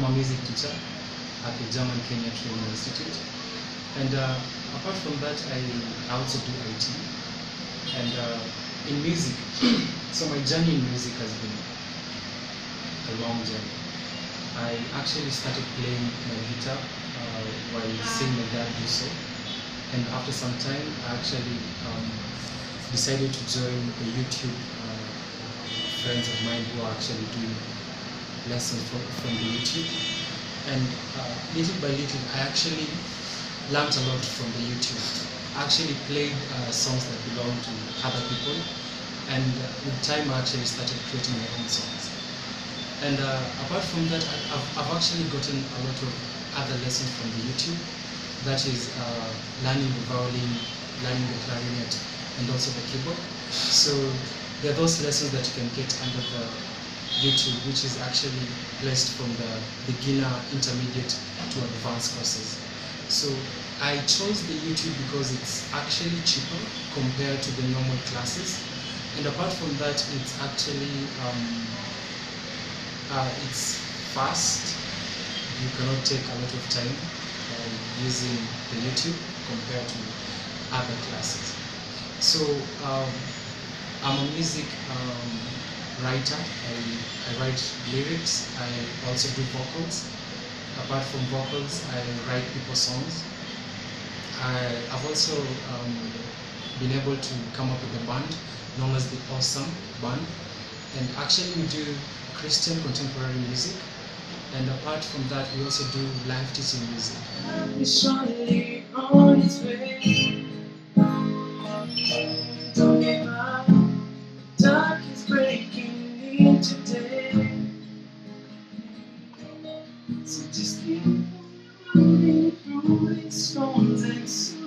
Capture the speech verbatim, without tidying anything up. I'm a music teacher at the German Kenya Training Institute. And uh, apart from that, I also do I T. And uh, in music, so my journey in music has been a long journey. I actually started playing my guitar uh, while seeing my dad do so. And after some time, I actually um, decided to join a YouTube uh, friends of mine who are actually doing lessons from, from the YouTube. And uh, little by little, I actually learned a lot from the YouTube. I actually played uh, songs that belong to other people. And with time, I actually started creating my own songs. And uh, apart from that, I've, I've actually gotten a lot of other lessons from the YouTube. That is uh, learning the violin, learning the clarinet, and also the keyboard. So there are those lessons that you can get under the YouTube, which is actually placed from the beginner, intermediate to advanced courses. So I chose the YouTube because it's actually cheaper compared to the normal classes. And apart from that, it's actually um, uh, it's fast. You cannot take a lot of time uh, using the YouTube compared to other classes. So um, I'm a music um, writer. I, I write lyrics. I also do vocals. Apart from vocals, I write people's songs. I, I've also um, been able to come up with a band known as the Awesome Band. And actually we do Christian contemporary music. And apart from that, we also do live teaching music. Surely on its way. Don't give up. The dark is breaking in today. So just keep moving through these storms and